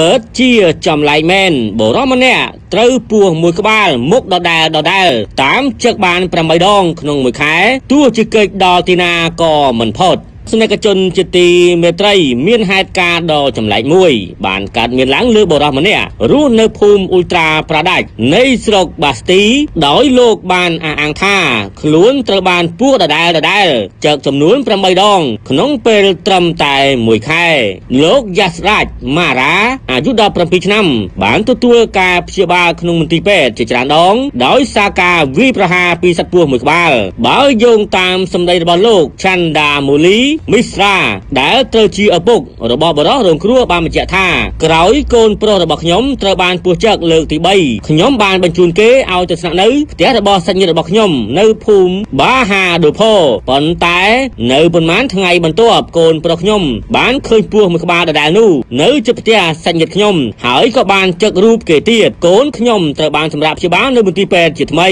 เปิดเชี่ยจำไหลแมนโบรมันเนี่ยเต้าปูมวยกบ้านมุกดอดาดอดาตามเชือกบานประมาณดองขนมมวยขายตัวจิกเกดดอตีนาก็เหมือนพอดสนักจนจิตีเมตรัยเมียนไฮกาดอจำไหลมวยบานการเมียนล้างเลือบรมันเนี่ยรู้ในภูมิอุลตราประดักในสโลกบาสตีดอยโลกบานอ่างท่าขลุ่นตะบานปูดอดาดอดาเจิดจำนวนประมาณดองขนมเปรตรำตายมวยไข่โลกยาสราชมาราอายุดาวประพิชนำบานตัวกาพิบาขนมตีเป็ดจิจารดองดอยซากาวิประหาปีสัตว์ปูมวยกบ้าบ่าวโยงตามสมัยบอลโลกชันดามูลีมิสราได้เตอร์จีอปุกระบอบรอดรงครัวบานเจท่าไกรโกนโปรระบอบขยมตะบานปูเจกเลือกตีใบขยมบานบรรจุเกเอาจากสนามนี้เตะระบอบสัญญาระบอบขยมในภูมิบาฮาดูพ่อปนตายในบนมันทั้งไงบรรทุกโกนโปรขยมบานเคยปูมือบาดดานูในจุดเตะสัญญาขยมหายก็บานเจกรูปเกตีโกนขยมตะบานสำหรับชีบ้านในบุตรีเป็ดจิตไม่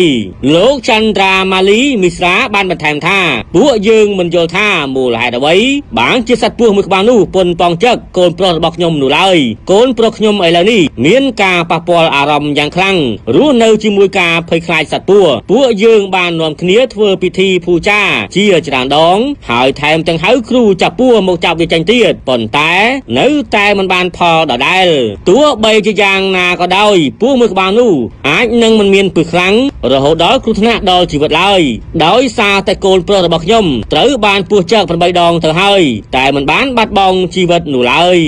โลกชันตรามาลีมิสราบานบรรแทมท่าปัวยืงบรรโยท่ามูลายไว้บางเจสัตว์พวกมือบานูปนปองเจกโกนปลดบอกยมหนูเลยโกนปลดยมไอ้เหล่านี้เมียนกาปะปอลอารมณ์อย่างคลั่งรู้เนื้อจิมวยกาเผยคลายสัตว์ปัวปัวยืงบานนวมเนื้อทัวพิธีผู้จ้าเชี่ยจานดองหายแถมจังเฮาครูจับปัวหมกจับวิจัยเตี้ยปนแต่เนื้อแต่มันบานพอดอได้ตัวใบจะยางนาก็ได้ปัวมือบานูอาจนั่งมันเมียนปืนครั้งเราหัวดอยครุฑนาดอยจีวัดเลยดอยซาแต่โกนปลดบอกยมเต๋อบานปัวเจกเป็นใบดองเธอให้แต่มันบ้านบัดบองชีวิตหนูเลย